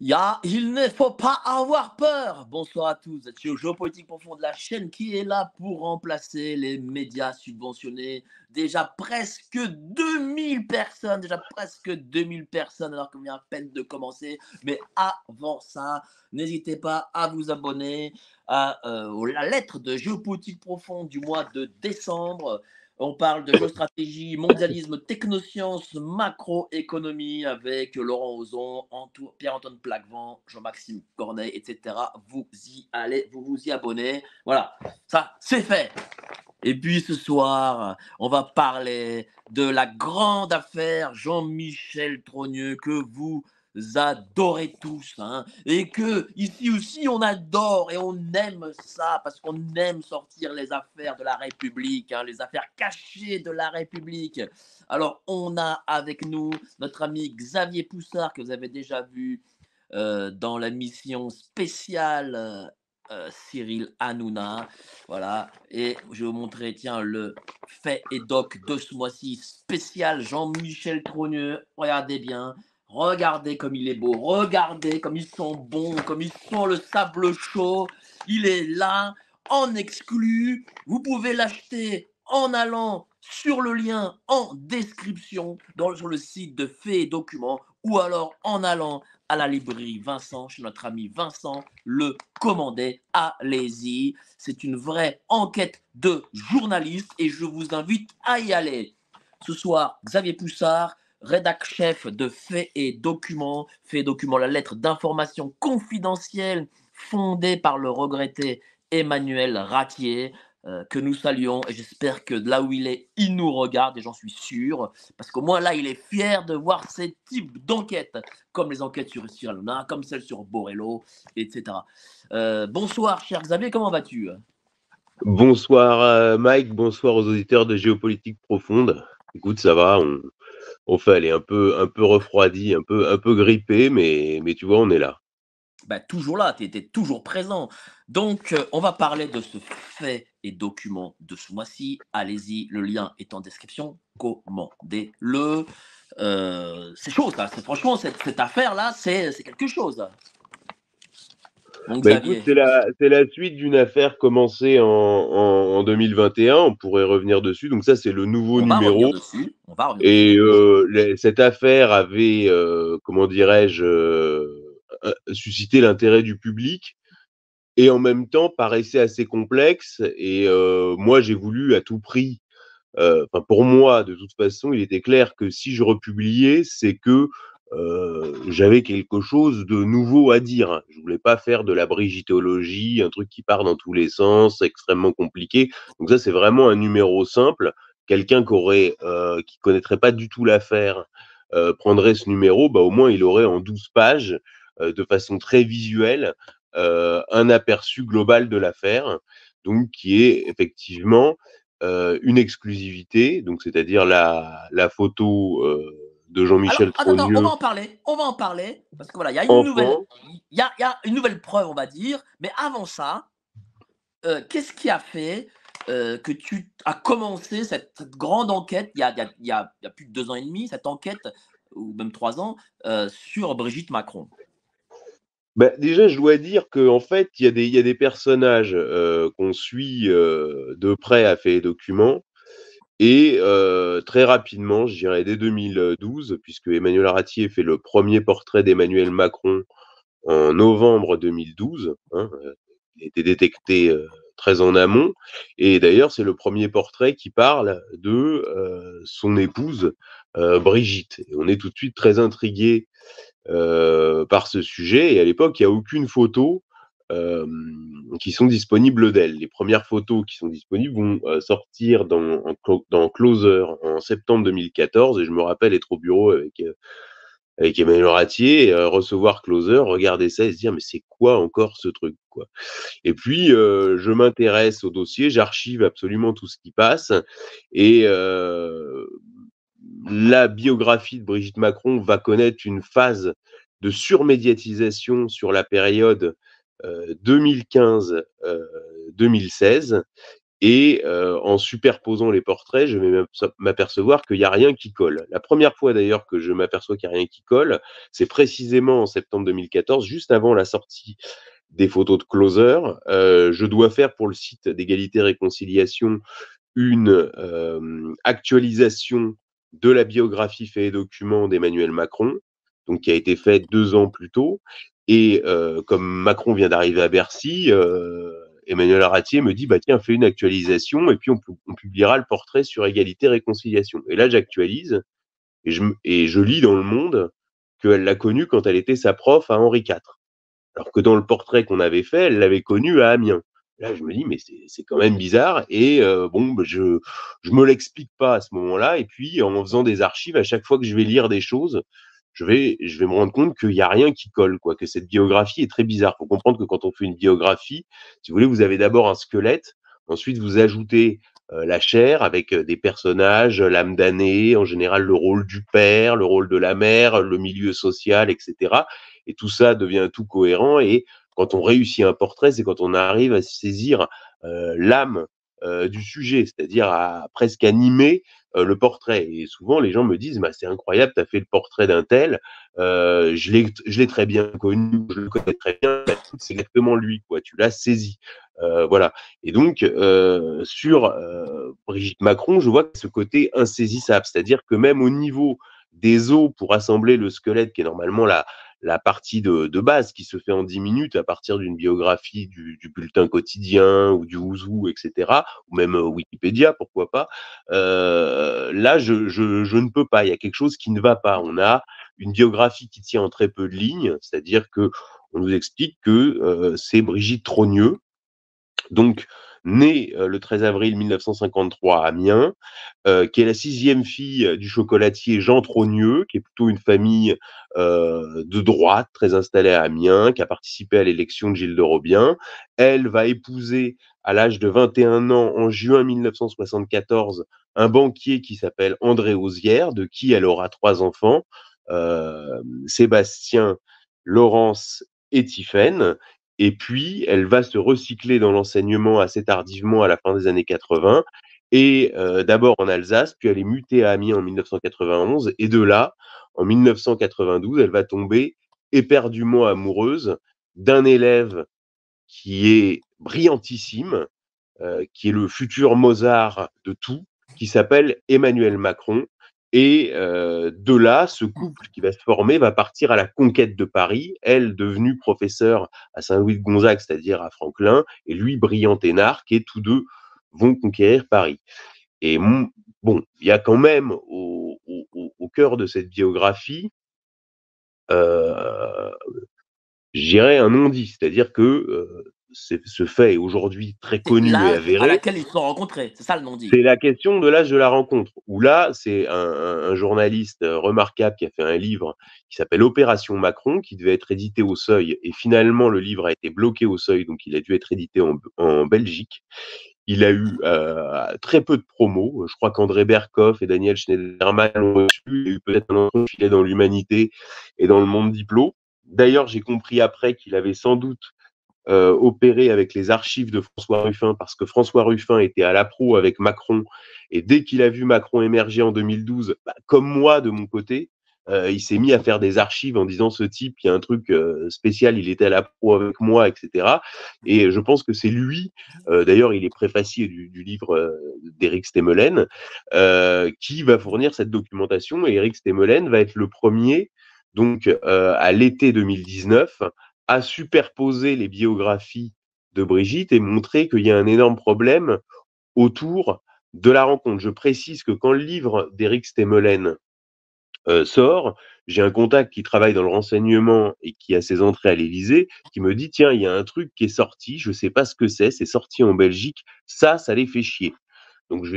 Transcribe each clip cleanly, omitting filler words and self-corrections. Il ne faut pas avoir peur. Bonsoir à tous, vous êtes sur Géopolitique Profonde, la chaîne qui est là pour remplacer les médias subventionnés. Déjà presque 2000 personnes, alors qu'on vient à peine de commencer. Mais avant ça, n'hésitez pas à vous abonner à la lettre de Géopolitique Profonde du mois de décembre. On parle de géostratégie, mondialisme, technosciences, macroéconomie avec Laurent Ozon, Pierre-Antoine Plaquevent, Jean-Maxime Cornet, etc. Vous y allez, vous vous y abonnez. Voilà, ça c'est fait. Et puis ce soir, on va parler de la grande affaire Jean-Michel Trogneux que vous adorez tous, hein, et que ici aussi on adore et on aime ça parce qu'on aime sortir les affaires de la République, hein, les affaires cachées de la République. Alors on a avec nous notre ami Xavier Poussard que vous avez déjà vu dans la mission spéciale Cyril Hanouna, voilà, et je vais vous montrer, tiens, le fait et doc de ce mois-ci spécial Jean-Michel Trogneux. Regardez bien. Regardez comme il est beau, regardez comme ils sont bons, comme ils sont le sable chaud. Il est là, en exclu. Vous pouvez l'acheter en allant sur le lien en description sur le site de Faits et Documents ou alors en allant à la librairie Vincent, chez notre ami Vincent, le commander. Allez-y, c'est une vraie enquête de journaliste et je vous invite à y aller. Ce soir, Xavier Poussard, rédac-chef de Faits et Documents. Faits et Documents, la lettre d'information confidentielle fondée par le regretté Emmanuel Ratier, que nous saluons. Et j'espère que là où il est, il nous regarde, et j'en suis sûr, parce qu'au moins là, il est fier de voir ces types d'enquêtes, comme les enquêtes sur Cyril Hanouna, comme celles sur Borello, etc. Bonsoir, cher Xavier, comment vas-tu? Bonsoir, Mike, bonsoir aux auditeurs de Géopolitique Profonde. Écoute, ça va, on fait aller un peu refroidi, un peu grippé, mais tu vois, on est là. Bah, toujours là, tu étais toujours présent. Donc, on va parler de ce fait et document de ce mois-ci. Allez-y, le lien est en description. Commandez-le. C'est chaud, là. Franchement, cette affaire-là, c'est quelque chose. Donc, bah, écoute, c'est la suite d'une affaire commencée en 2021. On pourrait revenir dessus. Donc ça, c'est le nouveau numéro. Et cette affaire avait, comment dirais-je, suscité l'intérêt du public et en même temps paraissait assez complexe. Et moi, j'ai voulu à tout prix. Pour moi, de toute façon, il était clair que si je republiais, c'est que j'avais quelque chose de nouveau à dire. Je voulais pas faire de la brigitologie, un truc qui part dans tous les sens, extrêmement compliqué. Donc ça, c'est vraiment un numéro simple. Quelqu'un qui connaîtrait pas du tout l'affaire prendrait ce numéro, bah, au moins il aurait en 12 pages, de façon très visuelle, un aperçu global de l'affaire, donc qui est effectivement une exclusivité, donc c'est-à-dire la photo de Jean-Michel Trogneux. Attends, on va en parler, parce que voilà, il y a une nouvelle preuve, on va dire, mais avant ça, qu'est-ce qui a fait que tu as commencé cette grande enquête, il y a plus de 2 ans et demi, cette enquête, ou même 3 ans, sur Brigitte Macron? Bah, déjà, je dois dire qu'en fait, il y a des personnages qu'on suit de près à Faits et Documents. Et très rapidement, je dirais dès 2012, puisque Emmanuel Ratier fait le premier portrait d'Emmanuel Macron en novembre 2012, hein, il a été détecté très en amont, et d'ailleurs c'est le premier portrait qui parle de son épouse Brigitte. Et on est tout de suite très intrigué par ce sujet, et à l'époque il n'y a aucune photo qui sont disponibles d'elle. Les premières photos qui sont disponibles vont sortir dans Closer en septembre 2014, et je me rappelle être au bureau avec Emmanuel Ratier, recevoir Closer, regarder ça et se dire mais c'est quoi encore ce truc, quoi. Et puis je m'intéresse au dossier, j'archive absolument tout ce qui passe, et la biographie de Brigitte Macron va connaître une phase de surmédiatisation sur la période 2015-2016, Et en superposant les portraits, je vais m'apercevoir qu'il n'y a rien qui colle. La première fois d'ailleurs que je m'aperçois qu'il n'y a rien qui colle, c'est précisément en septembre 2014, juste avant la sortie des photos de Closer. Je dois faire pour le site d'égalité-réconciliation une actualisation de la biographie Faits et Documents d'Emmanuel Macron, donc qui a été faite 2 ans plus tôt. Et comme Macron vient d'arriver à Bercy, Emmanuel Ratier me dit, bah tiens, fais une actualisation et puis on publiera le portrait sur égalité-réconciliation. Et là, j'actualise et je lis dans Le Monde qu'elle l'a connue quand elle était sa prof à Henri IV. Alors que dans le portrait qu'on avait fait, elle l'avait connue à Amiens. Là, je me dis, mais c'est quand même bizarre. Et bon, bah, je me l'explique pas à ce moment-là. Et puis, en faisant des archives, à chaque fois que je vais lire des choses, je vais me rendre compte qu'il n'y a rien qui colle, quoi, que cette biographie est très bizarre. Il faut comprendre que quand on fait une biographie, si vous voulez, vous avez d'abord un squelette, ensuite vous ajoutez la chair avec des personnages, l'âme damnée, en général le rôle du père, le rôle de la mère, le milieu social, etc. Et tout ça devient tout cohérent. Et quand on réussit un portrait, c'est quand on arrive à saisir l'âme du sujet, c'est-à-dire à presque animer le portrait. Et souvent, les gens me disent, bah, c'est incroyable, tu as fait le portrait d'un tel, je l'ai très bien connu, je le connais très bien, c'est exactement lui, quoi, tu l'as saisi. Voilà. Et donc, sur Brigitte Macron, je vois que ce côté insaisissable, c'est-à-dire que même au niveau des os pour assembler le squelette, qui est normalement la partie de base qui se fait en 10 minutes à partir d'une biographie du bulletin quotidien ou du Ouzou, etc., ou même Wikipédia, pourquoi pas, là, je ne peux pas. Il y a quelque chose qui ne va pas. On a une biographie qui tient en très peu de lignes, c'est-à-dire qu'on nous explique que c'est Brigitte Trogneux, donc née le 13 avril 1953 à Amiens, qui est la 6e fille du chocolatier Jean Trogneux, qui est plutôt une famille de droite, très installée à Amiens, qui a participé à l'élection de Gilles de Robien. Elle va épouser à l'âge de 21 ans, en juin 1974, un banquier qui s'appelle André Auzière, de qui elle aura 3 enfants, Sébastien, Laurence et Tiffaine. Et puis, elle va se recycler dans l'enseignement assez tardivement à la fin des années 80, et d'abord en Alsace, puis elle est mutée à Amiens en 1991, et de là, en 1992, elle va tomber éperdument amoureuse d'un élève qui est brillantissime, qui est le futur Mozart de tout, qui s'appelle Emmanuel Macron. Et de là, ce couple qui va se former va partir à la conquête de Paris, elle devenue professeure à Saint-Louis-de-Gonzac, c'est-à-dire à Franklin, et lui brillant énarque, et tous deux vont conquérir Paris. Et bon, il y a quand même au cœur de cette biographie, je dirais un non-dit, c'est-à-dire que ce fait est aujourd'hui très connu et avéré. À laquelle ils se sont rencontrés, c'est ça le non-dit. C'est la question de l'âge de la rencontre. Où là, c'est un journaliste remarquable qui a fait un livre qui s'appelle Opération Macron, qui devait être édité au Seuil. Et finalement, le livre a été bloqué au Seuil, donc il a dû être édité en Belgique. Il a eu très peu de promos. Je crois qu'André Berkoff et Daniel Schneiderman l'ont reçu. Il y a eu peut-être un enfant filet dans l'Humanité et dans Le Monde Diplo. D'ailleurs, j'ai compris après qu'il avait sans doute opéré avec les archives de François Ruffin, parce que François Ruffin était à la proue avec Macron, et dès qu'il a vu Macron émerger en 2012, bah, comme moi de mon côté, il s'est mis à faire des archives en disant ce type, il y a un truc spécial, il était à la proue avec moi, etc. Et je pense que c'est lui, d'ailleurs il est préfacier du livre d'Éric Stemelen, qui va fournir cette documentation, et Éric Stemelen va être le premier, donc à l'été 2019, à superposer les biographies de Brigitte et montrer qu'il y a un énorme problème autour de la rencontre. Je précise que quand le livre d'Éric Stemelen sort, j'ai un contact qui travaille dans le renseignement et qui a ses entrées à l'Élysée, qui me dit « Tiens, il y a un truc qui est sorti, je ne sais pas ce que c'est sorti en Belgique, ça les fait chier ». Donc, je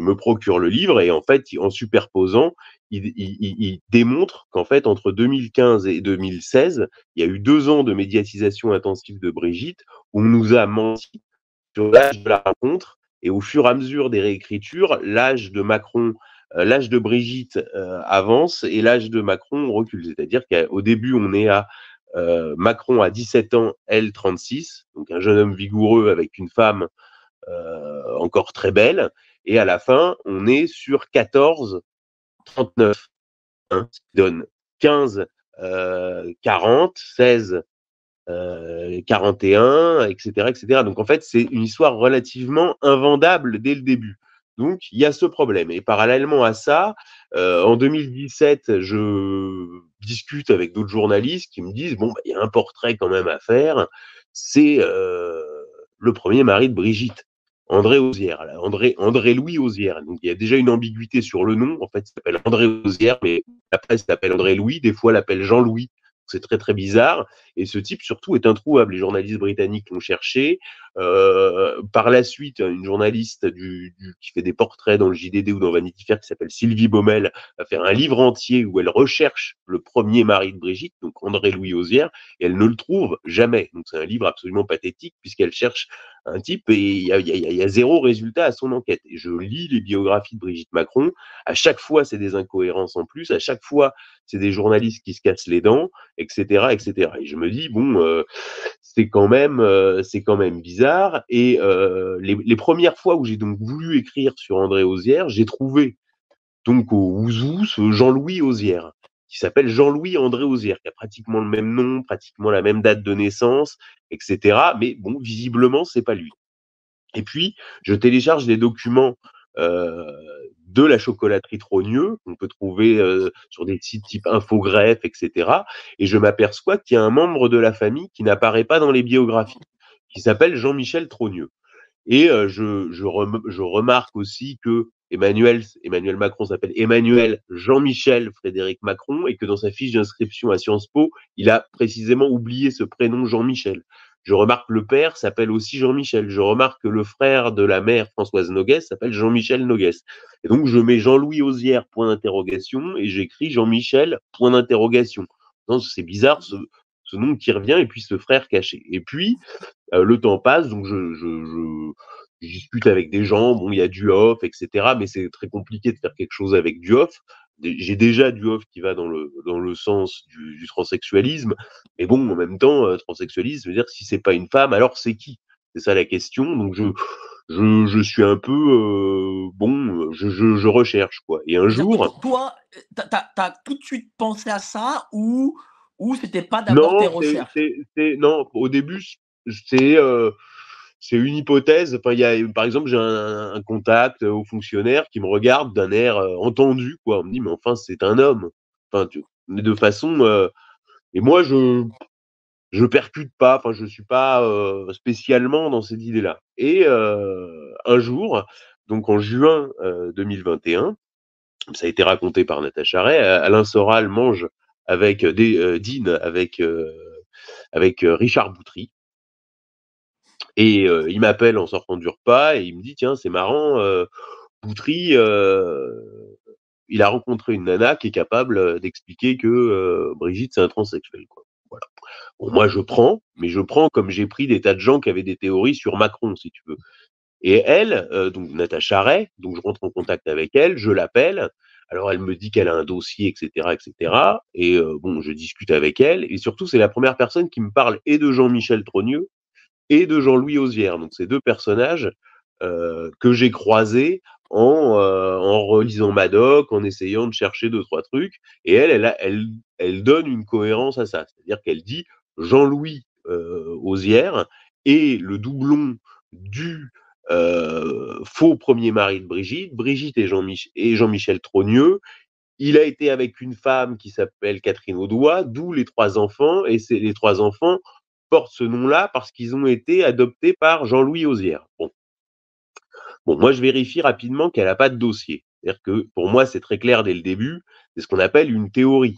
me procure le livre et en fait, en superposant, il démontre qu'en fait, entre 2015 et 2016, il y a eu 2 ans de médiatisation intensive de Brigitte où on nous a menti sur l'âge de la rencontre et au fur et à mesure des réécritures, l'âge de Macron, l'âge de Brigitte avance et l'âge de Macron recule. C'est-à-dire qu'au début, on est à Macron à 17 ans, elle 36, donc un jeune homme vigoureux avec une femme encore très belle. Et à la fin, on est sur 14,39, hein, ce qui donne 15,40, 16,41, etc., etc. Donc, en fait, c'est une histoire relativement invendable dès le début. Donc, il y a ce problème. Et parallèlement à ça, en 2017, je discute avec d'autres journalistes qui me disent « Bon, bah, y a un portrait quand même à faire, c'est le premier mari de Brigitte, André Auzière, André-Louis Auzière. » Donc, il y a déjà une ambiguïté sur le nom. En fait, il s'appelle André Auzière, mais la presse l'appelle André-Louis, des fois l'appelle Jean-Louis. C'est très, très bizarre. Et ce type, surtout, est introuvable. Les journalistes britanniques l'ont cherché. Par la suite, une journaliste qui fait des portraits dans le JDD ou dans Vanity Fair, qui s'appelle Sylvie Baumel, va faire un livre entier où elle recherche le premier mari de Brigitte, donc André-Louis Auzière, et elle ne le trouve jamais. Donc, c'est un livre absolument pathétique puisqu'elle cherche un type et il y a zéro résultat à son enquête. Et je lis les biographies de Brigitte Macron. À chaque fois, c'est des incohérences en plus. À chaque fois, c'est des journalistes qui se cassent les dents, etc., etc. Et je me dis, bon, c'est quand même bizarre. Et les premières fois où j'ai donc voulu écrire sur André Auzière, j'ai trouvé donc au Ouzou ce Jean-Louis Auzière, qui s'appelle Jean-Louis André Auzière, qui a pratiquement le même nom, pratiquement la même date de naissance, etc. Mais bon, visiblement, c'est pas lui. Et puis, je télécharge les documents de la chocolaterie Trogneux, qu'on peut trouver sur des sites type Infogreffe, etc. Et je m'aperçois qu'il y a un membre de la famille qui n'apparaît pas dans les biographies, qui s'appelle Jean-Michel Trogneux. Et je remarque aussi que Emmanuel Macron s'appelle Emmanuel Jean-Michel Frédéric Macron et que dans sa fiche d'inscription à Sciences Po, il a précisément oublié ce prénom Jean-Michel. Je remarque que le père s'appelle aussi Jean-Michel. Je remarque que le frère de la mère, Françoise Noguès, s'appelle Jean-Michel Noguès. Et donc, je mets Jean-Louis Auzière, point d'interrogation, et j'écris Jean-Michel, point d'interrogation. C'est bizarre, ce nom qui revient, et puis ce frère caché. Et puis, le temps passe, donc je discute avec des gens, bon, il y a Duhoff, etc., mais c'est très compliqué de faire quelque chose avec Duhoff. J'ai déjà Duhoff qui va dans le sens du transsexualisme, mais bon, en même temps, transsexualisme, ça veut dire si c'est pas une femme, alors c'est qui? C'est ça la question. Donc je suis un peu bon, je recherche quoi. Et un jour, toi, t'as tout de suite pensé à ça ou c'était pas d'abord tes recherches? Non, au début c'est une hypothèse. Enfin, par exemple, j'ai un contact au fonctionnaire qui me regarde d'un air entendu, quoi. On me dit, mais enfin, c'est un homme. Enfin, de façon. Et moi, je percute pas. Enfin, je suis pas spécialement dans cette idée-là. Et un jour, donc en juin 2021, ça a été raconté par Natacha Rey. Alain Soral dîne avec Richard Boutry. Et il m'appelle en sortant du repas et il me dit « Tiens, c'est marrant, Boutry, il a rencontré une nana qui est capable d'expliquer que Brigitte, c'est un transsexuel. » Voilà. Bon, moi, je prends, mais je prends comme j'ai pris des tas de gens qui avaient des théories sur Macron, si tu veux. Et elle, donc Natacha Rey, donc je rentre en contact avec elle, je l'appelle. Alors, elle me dit qu'elle a un dossier, etc., etc. Et bon, je discute avec elle. Et surtout, c'est la première personne qui me parle et de Jean-Michel Trogneux, et de Jean-Louis Auzière, donc ces deux personnages que j'ai croisés en relisant Madoc, en essayant de chercher deux, trois trucs, et elle donne une cohérence à ça, c'est-à-dire qu'elle dit Jean-Louis Auzière est le doublon du faux premier mari de Brigitte, Brigitte et Jean-Michel Trogneux. Il a été avec une femme qui s'appelle Catherine Audoin, d'où les trois enfants, et c'est les trois enfants portent ce nom-là parce qu'ils ont été adoptés par Jean-Louis Auzière. Bon, moi, je vérifie rapidement qu'elle n'a pas de dossier. C'est-à-dire que, pour moi, c'est très clair dès le début, c'est ce qu'on appelle une théorie.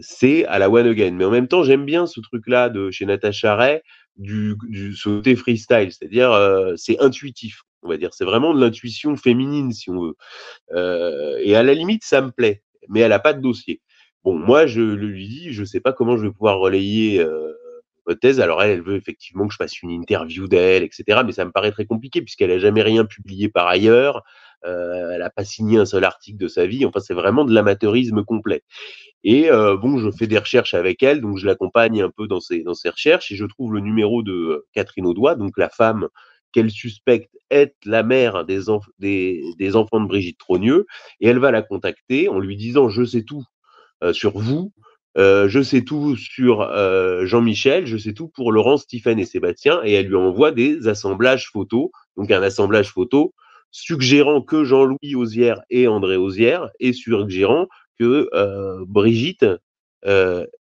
C'est à la one again. Mais en même temps, j'aime bien ce truc-là de chez Natacha Rey, ce côté freestyle, c'est-à-dire c'est intuitif, on va dire. C'est vraiment de l'intuition féminine, si on veut. Et à la limite, ça me plaît, mais elle n'a pas de dossier. Bon, moi, je lui dis, je ne sais pas comment je vais pouvoir relayer... thèse. Alors elle veut effectivement que je fasse une interview d'elle, etc. Mais ça me paraît très compliqué puisqu'elle n'a jamais rien publié par ailleurs. Elle n'a pas signé un seul article de sa vie. Enfin, c'est vraiment de l'amateurisme complet. Et bon, je fais des recherches avec elle, donc je l'accompagne un peu dans ses recherches et je trouve le numéro de Catherine Audoin, donc la femme qu'elle suspecte être la mère des enfants de Brigitte Trogneux, et elle va la contacter en lui disant « je sais tout sur vous ». Je sais tout sur Jean-Michel, je sais tout pour Laurence, Tiffaine et Sébastien, et elle lui envoie des assemblages photos, donc un assemblage photo suggérant que Jean-Louis Auzière et André Auzière, et suggérant que Brigitte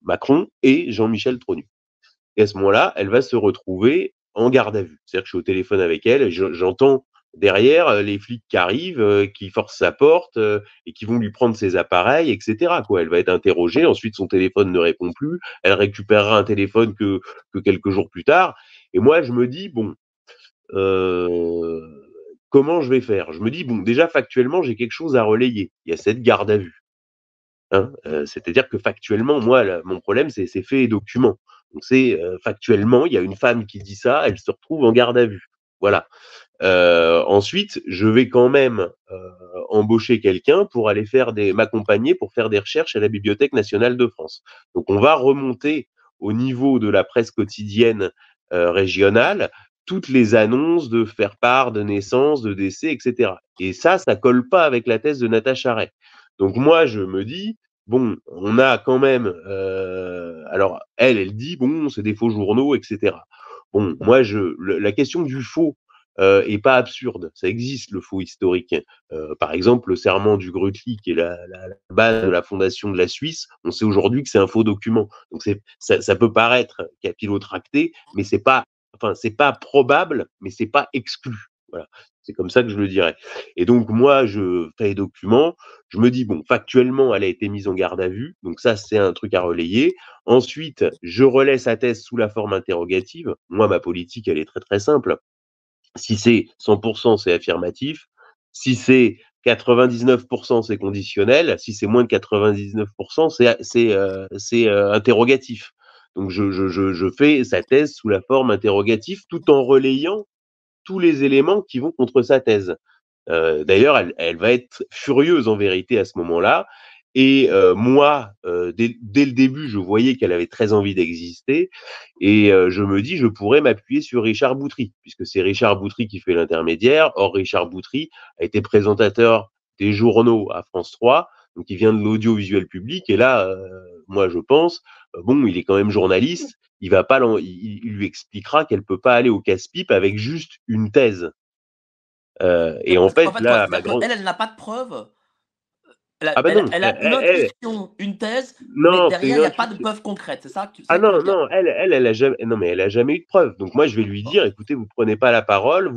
Macron et Jean-Michel Trogneux. Et à ce moment-là, elle va se retrouver en garde à vue. C'est-à-dire que je suis au téléphone avec elle, j'entends derrière les flics qui arrivent, qui forcent sa porte et qui vont lui prendre ses appareils, etc. Quoi. Elle va être interrogée, ensuite son téléphone ne répond plus, elle récupérera un téléphone que quelques jours plus tard. Et moi, je me dis, bon, comment je vais faire? Je me dis, bon, déjà factuellement, j'ai quelque chose à relayer. Il y a cette garde à vue. Hein, c'est-à-dire que factuellement, moi, mon problème, c'est faits et documents. Donc c'est factuellement, il y a une femme qui dit ça, elle se retrouve en garde à vue. Voilà. Ensuite, je vais quand même embaucher quelqu'un pour aller m'accompagner pour faire des recherches à la Bibliothèque nationale de France. Donc, on va remonter au niveau de la presse quotidienne régionale toutes les annonces de faire part, de naissance, de décès, etc. Et ça, ça colle pas avec la thèse de Natacha Rey. Donc, moi, je me dis, bon, on a quand même… alors, elle dit, bon, c'est des faux journaux, etc. Bon, moi, la question du faux et pas absurde. Ça existe, le faux historique. Par exemple, le serment du Grutli, qui est la base de la fondation de la Suisse, on sait aujourd'hui que c'est un faux document. Donc, ça peut paraître capillotracté, mais c'est pas, enfin, c'est pas probable, mais c'est pas exclu. Voilà. C'est comme ça que je le dirais. Et donc, moi, je fais les documents, je me dis, bon, factuellement, elle a été mise en garde à vue, donc ça, c'est un truc à relayer. Ensuite, je relais sa thèse sous la forme interrogative. Moi, ma politique, elle est très, très simple. Si c'est 100%, c'est affirmatif. Si c'est 99%, c'est conditionnel. Si c'est moins de 99%, c'est interrogatif. Donc, je fais sa thèse sous la forme interrogative tout en relayant tous les éléments qui vont contre sa thèse. D'ailleurs, elle va être furieuse en vérité à ce moment-là. Et moi, dès le début, je voyais qu'elle avait très envie d'exister. Et je me dis, je pourrais m'appuyer sur Richard Boutry, puisque c'est Richard Boutry qui fait l'intermédiaire. Or, Richard Boutry a été présentateur des journaux à France 3, donc il vient de l'audiovisuel public. Et là, moi, je pense, bon, il est quand même journaliste. Il lui expliquera qu'elle ne peut pas aller au casse-pipe avec juste une thèse. Et en fait, là, elle n'a pas de preuve. Elle a une intuition, une thèse, mais derrière, il n'y a pas de preuve concrète, c'est ça? Ah non, non, elle n'a jamais eu de preuve. Donc moi, je vais lui dire, écoutez, vous ne prenez pas la parole,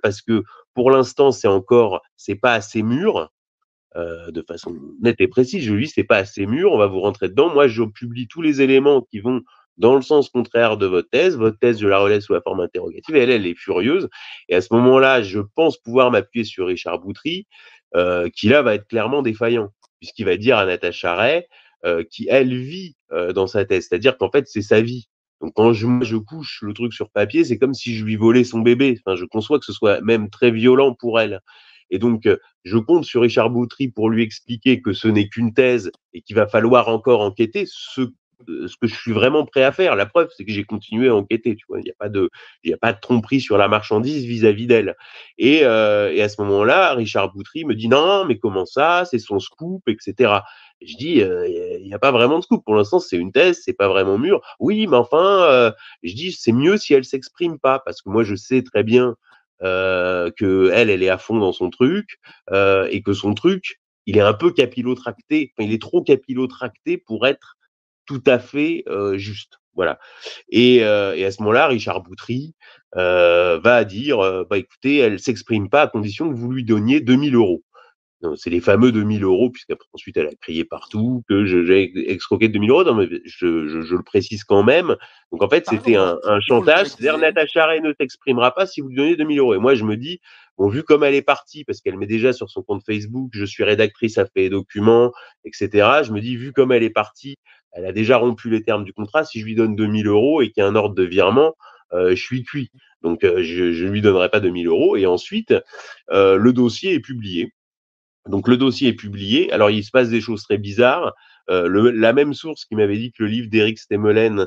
parce que pour l'instant, c'est pas assez mûr. De façon nette et précise, je lui dis, c'est pas assez mûr, on va vous rentrer dedans. Moi, je publie tous les éléments qui vont dans le sens contraire de votre thèse. Votre thèse, je la relève sous la forme interrogative. Et elle est furieuse. Et à ce moment-là, je pense pouvoir m'appuyer sur Richard Boutry, qui là va être clairement défaillant, puisqu'il va dire à Natacha Rey, qui elle vit dans sa thèse, c'est-à-dire qu'en fait, c'est sa vie. Donc, quand je couche le truc sur papier, c'est comme si je lui volais son bébé. Enfin, je conçois que ce soit même très violent pour elle. Et donc, je compte sur Richard Boutry pour lui expliquer que ce n'est qu'une thèse et qu'il va falloir encore enquêter, ce que je suis vraiment prêt à faire. La preuve, c'est que j'ai continué à enquêter. Tu vois, il n'y a pas de tromperie sur la marchandise vis-à-vis d'elle. Et à ce moment-là, Richard Boutry me dit « Non, mais comment ça? C'est son scoop, etc. » Je dis, il n'y a pas vraiment de scoop. Pour l'instant, c'est une thèse, c'est pas vraiment mûr. Oui, mais enfin, je dis, c'est mieux si elle s'exprime pas, parce que moi, je sais très bien qu'elle est à fond dans son truc et que son truc, il est un peu capillotracté. Enfin, il est trop capillotracté pour être tout à fait juste. Voilà. Et à ce moment-là, Richard Boutry va dire, bah écoutez, elle s'exprime pas à condition que vous lui donniez 2 000 €. C'est les fameux 2 000 €, puisqu'ensuite elle a crié partout que j'ai escroqué 2 000 €. Non, mais je le précise quand même. Donc en fait, c'était un chantage. C'est-à-dire, Natacha Rey ne t'exprimera pas si vous lui donnez 2 000 €. Et moi, je me dis, bon, vu comme elle est partie, parce qu'elle met déjà sur son compte Facebook, je suis rédactrice à Faits et Documents, etc. Je me dis, vu comme elle est partie, elle a déjà rompu les termes du contrat. Si je lui donne 2 000 € et qu'il y a un ordre de virement, je suis cuit. Donc je ne lui donnerai pas 2 000 €. Et ensuite, le dossier est publié. Donc, le dossier est publié. Alors, il se passe des choses très bizarres. La même source qui m'avait dit que le livre d'Éric Stemelen,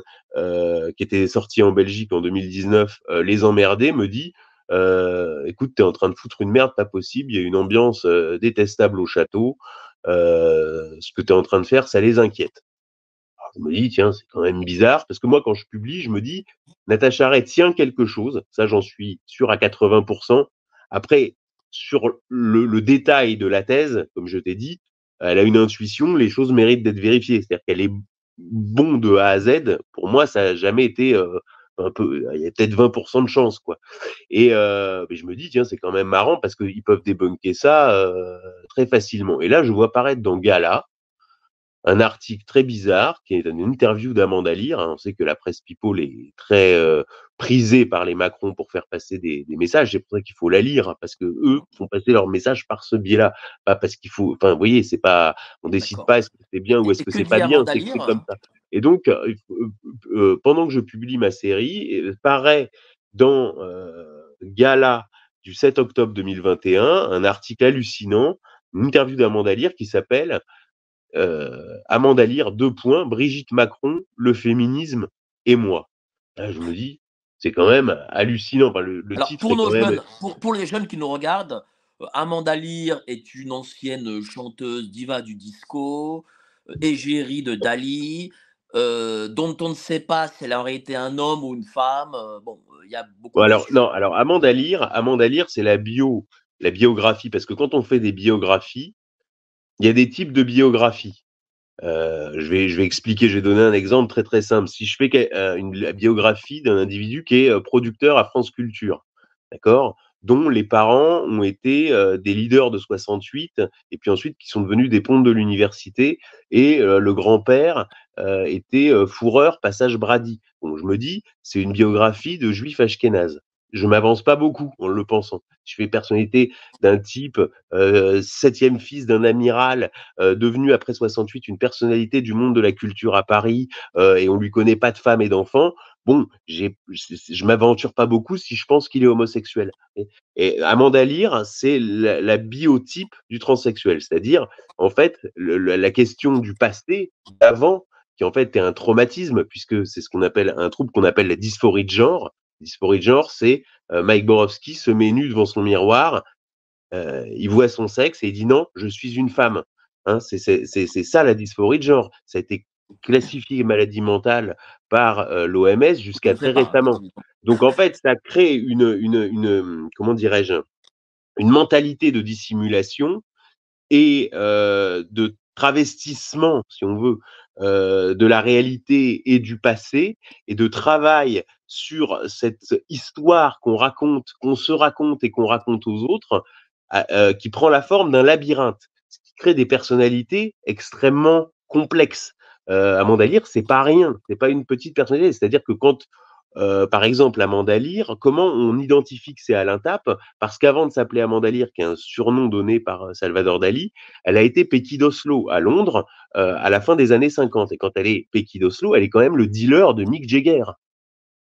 qui était sorti en Belgique en 2019, les emmerdait, me dit écoute, t'es en train de foutre une merde pas possible, il y a une ambiance détestable au château, ce que t'es en train de faire, ça les inquiète. Alors, je me dis, tiens, c'est quand même bizarre, parce que moi, quand je publie, je me dis, Natacha Rey tient quelque chose, ça j'en suis sûr à 80%, après, sur le détail de la thèse, comme je t'ai dit, elle a une intuition, les choses méritent d'être vérifiées, c'est-à-dire qu'elle est bon de A à Z, pour moi, ça n'a jamais été... un peu, il y a peut-être 20% de chance, quoi. Et je me dis, tiens, c'est quand même marrant parce qu'ils peuvent débunker ça très facilement. Et là, je vois apparaître dans Gala un article très bizarre qui est une interview d'Amanda Lear. On sait que la presse people est très prisée par les Macron pour faire passer des messages. C'est pour ça qu'il faut la lire, parce que eux font passer leurs messages par ce biais-là. Pas parce qu'il faut, vous voyez, c'est pas, on décide pas est-ce que c'est bien ou est-ce que c'est pas bien. C'est comme ça. Et donc, pendant que je publie ma série, paraît dans Gala du 7 octobre 2021 un article hallucinant, une interview d'Amanda Lear qui s'appelle Amanda Lear, Brigitte Macron, le féminisme et moi. Là, je me dis, c'est quand même hallucinant. Enfin, le alors, titre pour, nos jeunes, pour les jeunes qui nous regardent, Amanda Lear est une ancienne chanteuse diva du disco, égérie de Dali, dont on ne sait pas si elle aurait été un homme ou une femme. Bon, il y a beaucoup. Alors Amanda Lear, c'est la biographie, parce que quand on fait des biographies, il y a des types de biographies. Je vais expliquer, je vais donner un exemple très très simple. Si je fais la biographie d'un individu qui est producteur à France Culture, d'accord, dont les parents ont été des leaders de 68, et puis ensuite qui sont devenus des pontes de l'université, et le grand-père était fourreur, passage Brady. Bon, je me dis, c'est une biographie de juif ashkénaze. Je m'avance pas beaucoup en le pensant. Je fais personnalité d'un type, septième fils d'un amiral, devenu après 68 une personnalité du monde de la culture à Paris, et on lui connaît pas de femme et d'enfant. Bon, je m'aventure pas beaucoup si je pense qu'il est homosexuel. Et Amanda Lear, c'est la biotype du transsexuel, c'est-à-dire en fait la question du passé d'avant, qui en fait est un traumatisme, puisque c'est ce qu'on appelle un trouble qu'on appelle la dysphorie de genre. Dysphorie de genre, c'est Mike Borowski se met nu devant son miroir, il voit son sexe et il dit non, je suis une femme. Hein, c'est ça la dysphorie de genre. Ça a été classifié maladie mentale par l'OMS jusqu'à très récemment. Donc en fait, ça crée une comment dirais-je, une mentalité de dissimulation et de travestissement, si on veut, de la réalité et du passé, et de travail sur cette histoire qu'on raconte, qu'on se raconte et qu'on raconte aux autres, qui prend la forme d'un labyrinthe, ce qui crée des personnalités extrêmement complexes. Amanda Lear, c'est pas rien, c'est pas une petite personnalité, c'est-à-dire que quand, par exemple, Amanda Lear, comment on identifie que c'est Alain Tape? Parce qu'avant de s'appeler Amanda Lear, qui est un surnom donné par Salvador Dali, elle a été Pekid'Oslo à Londres à la fin des années 50. Et quand elle est Pekid'Oslo, elle est quand même le dealer de Mick Jagger.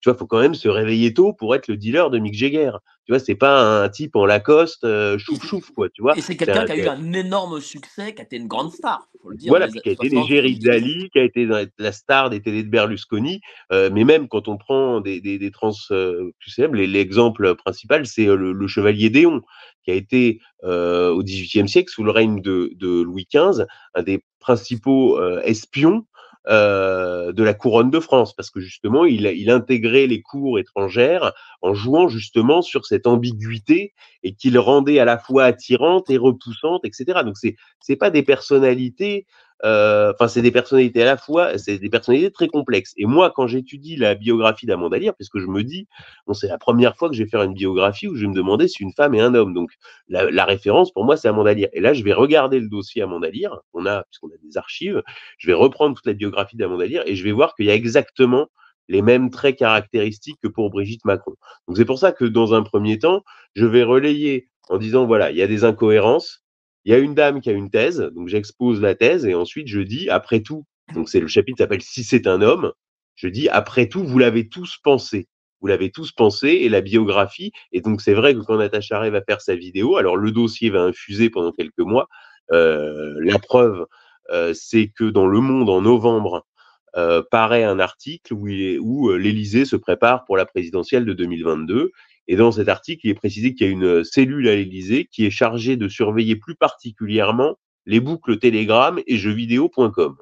Tu vois, il faut quand même se réveiller tôt pour être le dealer de Mick Jagger. Tu vois, c'est pas un type en Lacoste, chouf-chouf, quoi, tu vois. Et c'est quelqu'un qui a eu un énorme succès, qui a été une grande star, faut le dire. Voilà, qui a été l'égérie de Dali, qui a été la star des télés de Berlusconi. Mais même quand on prend des trans plus célèbres, l'exemple principal, c'est le chevalier Déon, qui a été au XVIIIe siècle, sous le règne de Louis XV, un des principaux espions de la couronne de France, parce que justement il intégrait les cours étrangères en jouant justement sur cette ambiguïté et qu'il rendait à la fois attirante et repoussante, etc. Donc c'est pas des personnalités, enfin c'est des personnalités à la fois, c'est des personnalités très complexes. Et moi quand j'étudie la biographie d'Amanda Lear, parce que je me dis, bon, c'est la première fois que je vais faire une biographie où je vais me demander si une femme et un homme, donc la référence pour moi c'est Amanda Lear. Et là je vais regarder le dossier Amanda Lear, puisqu'on a des archives, je vais reprendre toute la biographie d'Amanda Lear et je vais voir qu'il y a exactement les mêmes traits caractéristiques que pour Brigitte Macron. Donc c'est pour ça que dans un premier temps, je vais relayer en disant voilà, il y a des incohérences. Il y a une dame qui a une thèse, donc j'expose la thèse et ensuite je dis, après tout, donc c'est le chapitre s'appelle « Si c'est un homme », je dis, après tout, vous l'avez tous pensé. Vous l'avez tous pensé et la biographie, et donc c'est vrai que quand Natacha Rey va faire sa vidéo, alors le dossier va infuser pendant quelques mois. La preuve, c'est que dans Le Monde, en novembre, paraît un article où l'Élysée se prépare pour la présidentielle de 2022 Et dans cet article, il est précisé qu'il y a une cellule à l'Élysée qui est chargée de surveiller plus particulièrement les boucles Telegram et jeuxvideo.com.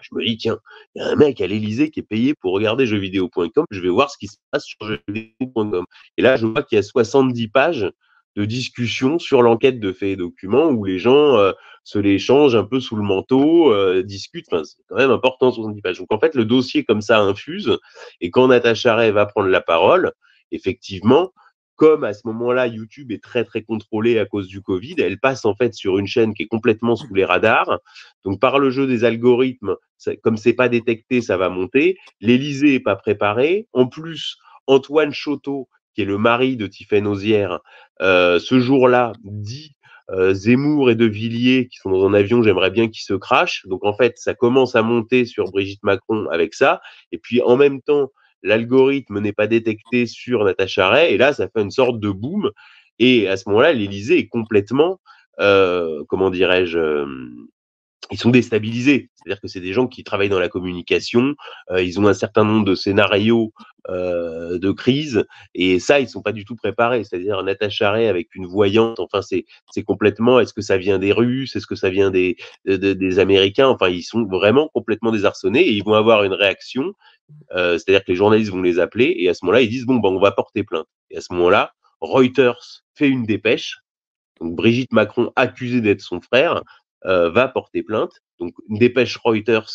Je me dis, tiens, il y a un mec à l'Élysée qui est payé pour regarder jeuxvideo.com, je vais voir ce qui se passe sur jeuxvideo.com. Et là, je vois qu'il y a 70 pages de discussion sur l'enquête de Faits et Documents où les gens se l'échangent un peu sous le manteau, discutent. Enfin, c'est quand même important, 70 pages. Donc, en fait, le dossier comme ça infuse. Et quand Natacha Rey va prendre la parole, effectivement, comme à ce moment-là, YouTube est très, très contrôlé à cause du Covid, elle passe en fait sur une chaîne qui est complètement sous les radars. Donc, par le jeu des algorithmes, ça, comme c'est pas détecté, ça va monter. L'Élysée n'est pas préparée. En plus, Antoine Choteau, qui est le mari de Tiphaine Auzière, ce jour-là, dit Zemmour et De Villiers, qui sont dans un avion, j'aimerais bien qu'ils se crachent. Donc, en fait, ça commence à monter sur Brigitte Macron avec ça. Et puis, en même temps, l'algorithme n'est pas détecté sur Natacha Rey, et là, ça fait une sorte de boom. Et à ce moment-là, l'Élysée est complètement, comment dirais-je, ils sont déstabilisés. C'est-à-dire que c'est des gens qui travaillent dans la communication, ils ont un certain nombre de scénarios de crise, et ça, ils ne sont pas du tout préparés. C'est-à-dire Natacha Rey avec une voyante, enfin, c'est complètement, est-ce que ça vient des Russes, est-ce que ça vient des Américains? Enfin, ils sont vraiment complètement désarçonnés, et ils vont avoir une réaction. C'est-à-dire que les journalistes vont les appeler et à ce moment-là, ils disent « bon, ben, on va porter plainte ». Et à ce moment-là, Reuters fait une dépêche. Donc, Brigitte Macron, accusée d'être son frère, va porter plainte. Donc, une dépêche Reuters,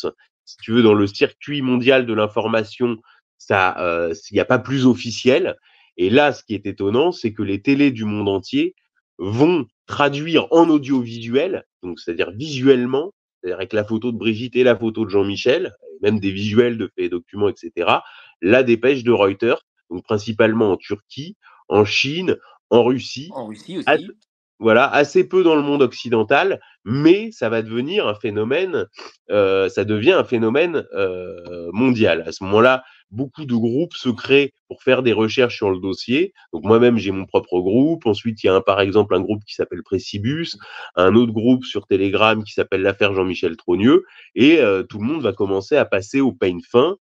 si tu veux, dans le circuit mondial de l'information, ça, il n'y a pas plus officiel. Et là, ce qui est étonnant, c'est que les télés du monde entier vont traduire en audiovisuel, donc c'est-à-dire visuellement, c'est-à-dire avec la photo de Brigitte et la photo de Jean-Michel, même des visuels de Faits et Documents, etc., la dépêche de Reuters, donc principalement en Turquie, en Chine, en Russie. En Russie aussi. Voilà, assez peu dans le monde occidental, mais ça va devenir un phénomène, ça devient un phénomène mondial. À ce moment-là, beaucoup de groupes se créent pour faire des recherches sur le dossier. Donc moi-même, j'ai mon propre groupe. Ensuite, il y a par exemple un groupe qui s'appelle Précibus, un autre groupe sur Telegram qui s'appelle l'affaire Jean-Michel Trogneux. Et tout le monde va commencer à passer au peigne fin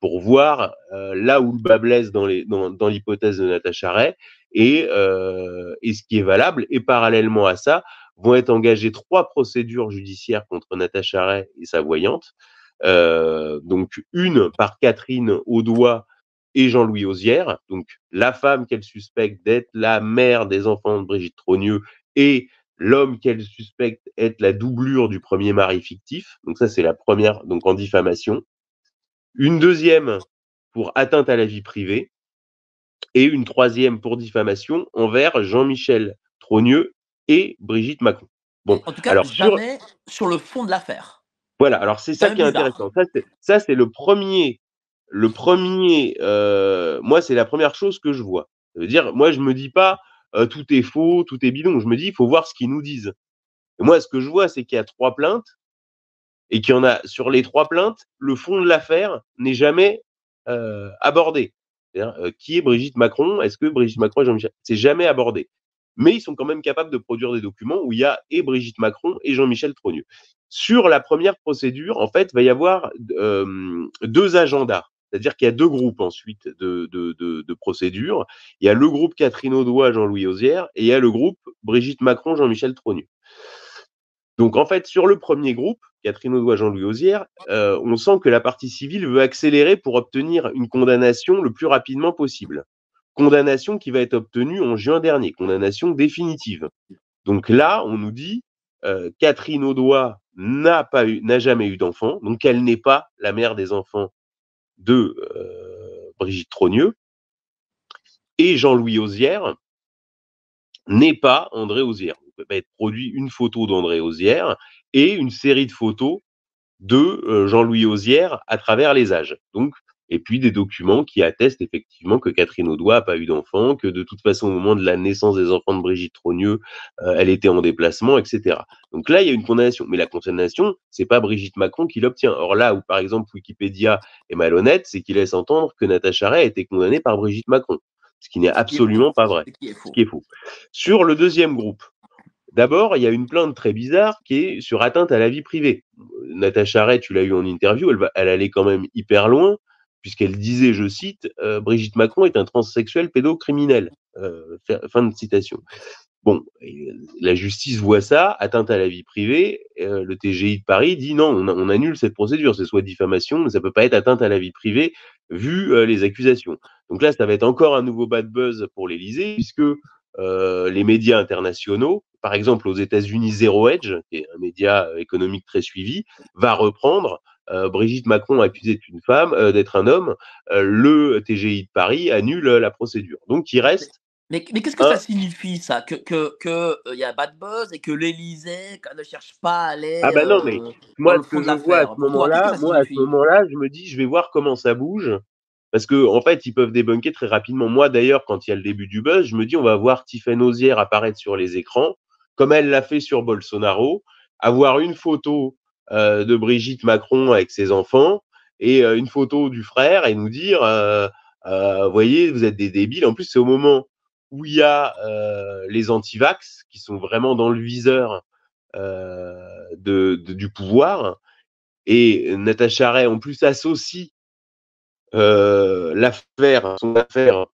pour voir là où le bas blesse dans l'hypothèse de Natacha Rey et ce qui est valable. Et parallèlement à ça, vont être engagées 3 procédures judiciaires contre Natacha Rey et sa voyante. Donc une par Catherine Audoin et Jean-Louis Auzière, donc la femme qu'elle suspecte d'être la mère des enfants de Brigitte Trogneux et l'homme qu'elle suspecte être la doublure du premier mari fictif. Donc ça, c'est la première, donc en diffamation. Une deuxième pour atteinte à la vie privée et une troisième pour diffamation envers Jean-Michel Trogneux et Brigitte Macron. Bon, en tout cas, alors, jamais sur le fond de l'affaire. Voilà, alors c'est ça qui est intéressant. Ça, c'est le premier. Moi, c'est la première chose que je vois. Ça veut dire, moi, je me dis pas tout est faux, tout est bidon. Je me dis, il faut voir ce qu'ils nous disent. Et moi, ce que je vois, c'est qu'il y a 3 plaintes et qu'il y en a sur les 3 plaintes, le fond de l'affaire n'est jamais abordé. C'est-à-dire, qui est Brigitte Macron? Est-ce que Brigitte Macron et Jean-Michel? C'est jamais abordé. Mais ils sont quand même capables de produire des documents où il y a et Brigitte Macron et Jean-Michel Trogneux. Sur la première procédure, en fait, il va y avoir 2 agendas. C'est-à-dire qu'il y a 2 groupes ensuite de procédures. Il y a le groupe Catherine Audoin, Jean-Louis Auzière, et il y a le groupe Brigitte Macron, Jean-Michel Trogneux. Donc, en fait, sur le premier groupe, Catherine Audoin, Jean-Louis Auzière, on sent que la partie civile veut accélérer pour obtenir une condamnation le plus rapidement possible. Condamnation qui va être obtenue en juin dernier, condamnation définitive. Donc là, on nous dit Catherine Audoin n'a jamais eu d'enfant, donc elle n'est pas la mère des enfants de Brigitte Trogneux. Et Jean-Louis Auzière n'est pas André Auzière. Il va être produit une photo d'André Auzière et une série de photos de Jean-Louis Auzière à travers les âges. Donc, et puis des documents qui attestent effectivement que Catherine Audoin n'a pas eu d'enfant, que de toute façon au moment de la naissance des enfants de Brigitte Trogneux, elle était en déplacement, etc. Donc là, il y a une condamnation. Mais la condamnation, c'est pas Brigitte Macron qui l'obtient. Or là où, par exemple, Wikipédia est malhonnête, c'est qu'il laisse entendre que Natacha Rey a été condamnée par Brigitte Macron, ce qui n'est absolument pas vrai, ce qui est faux. Sur le deuxième groupe, d'abord, il y a une plainte très bizarre qui est sur atteinte à la vie privée. Natacha Rey, tu l'as eu en interview, elle allait quand même hyper loin. puisqu'elle disait, je cite, Brigitte Macron est un transsexuel pédocriminel. Fin de citation. Bon, la justice voit ça, atteinte à la vie privée, le TGI de Paris dit non, on annule cette procédure, c'est soit diffamation, mais ça ne peut pas être atteinte à la vie privée vu les accusations. Donc là, ça va être encore un nouveau bad buzz pour l'Élysée, puisque les médias internationaux, par exemple aux États-Unis, Zero Hedge, qui est un média économique très suivi, va reprendre Brigitte Macron accusée d'être une femme, d'être un homme, le TGI de Paris annule la procédure. Donc il reste... Mais qu'est-ce que ça signifie, ça, que y a bad buzz et que l'Élysée ne cherche pas à aller... Ah ben non, mais moi, ce que je vois à ce moment-là, je me dis, je vais voir comment ça bouge, parce qu'en fait, ils peuvent débunker très rapidement. Moi, d'ailleurs, quand il y a le début du buzz, je me dis, on va voir Tiphaine Auzière apparaître sur les écrans, comme elle l'a fait sur Bolsonaro, avoir une photo de Brigitte Macron avec ses enfants et une photo du frère et nous dire, voyez, vous êtes des débiles. En plus, c'est au moment où il y a les anti-vax qui sont vraiment dans le viseur du pouvoir. Et Natacha Rey, en plus, associe son affaire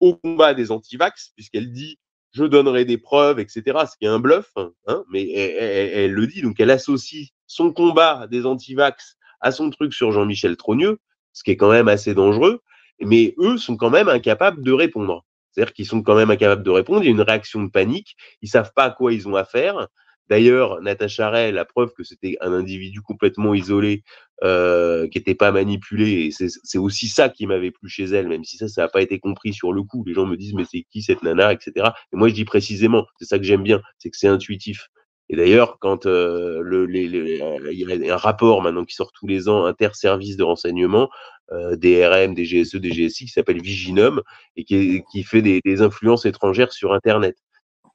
au combat des anti-vax, puisqu'elle dit « je donnerai des preuves », etc. Ce qui est un bluff, hein, mais elle le dit. Donc, elle associe son combat des anti-vax à son truc sur Jean-Michel Trogneux, ce qui est quand même assez dangereux. Mais eux sont quand même incapables de répondre. C'est-à-dire qu'ils sont quand même incapables de répondre. Il y a une réaction de panique. Ils ne savent pas à quoi ils ont affaire. D'ailleurs, Natacha Rey, la preuve que c'était un individu complètement isolé, qui n'était pas manipulé. Et c'est aussi ça qui m'avait plu chez elle, même si ça n'a pas été compris sur le coup. Les gens me disent, mais c'est qui cette nana, etc. Et moi, je dis précisément, c'est ça que j'aime bien, c'est que c'est intuitif. Et d'ailleurs, quand il y a un rapport maintenant qui sort tous les ans, inter-services de renseignement, des RM, des GSE, des GSI, qui s'appelle Viginum, et qui fait des influences étrangères sur Internet.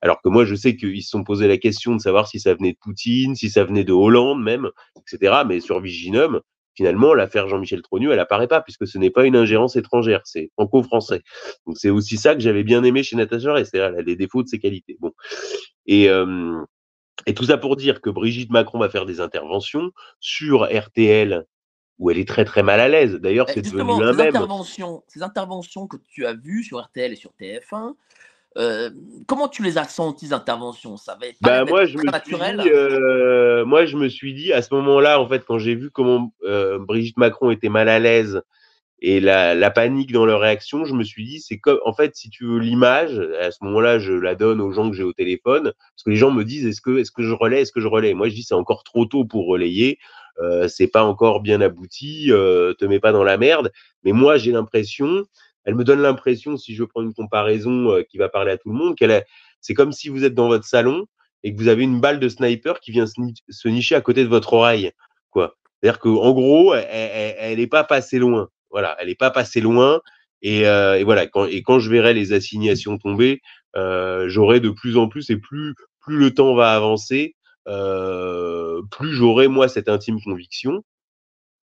Alors que moi, je sais qu'ils se sont posé la question de savoir si ça venait de Poutine, si ça venait de Hollande même, etc. Mais sur Viginum, finalement, l'affaire Jean-Michel Trogneux, elle apparaît pas, puisque ce n'est pas une ingérence étrangère, c'est franco-français. Donc c'est aussi ça que j'avais bien aimé chez Natacha Rey, c'est-à-dire elle a des défauts de ses qualités. Bon. Et tout ça pour dire que Brigitte Macron va faire des interventions sur RTL, où elle est très très mal à l'aise. D'ailleurs, c'est devenu un mème. Ces interventions que tu as vues sur RTL et sur TF1, comment tu les as senties, ces interventions? Ça va être moi, je me suis dit, à ce moment-là, en fait, quand j'ai vu comment Brigitte Macron était mal à l'aise et la panique dans leur réaction, je me suis dit, c'est comme, en fait, si tu veux l'image, à ce moment-là, je la donne aux gens que j'ai au téléphone, parce que les gens me disent, est-ce que je relaie? Moi, je dis, c'est encore trop tôt pour relayer, c'est pas encore bien abouti, te mets pas dans la merde. Mais moi, j'ai l'impression, elle me donne l'impression, si je prends une comparaison qui va parler à tout le monde, c'est comme si vous êtes dans votre salon et que vous avez une balle de sniper qui vient se nicher à côté de votre oreille, quoi. C'est-à-dire qu'en gros, elle n'est pas passée loin. Voilà, elle n'est pas passée loin, et voilà. Quand je verrai les assignations tomber, j'aurai de plus en plus, et plus le temps va avancer, plus j'aurai, moi, cette intime conviction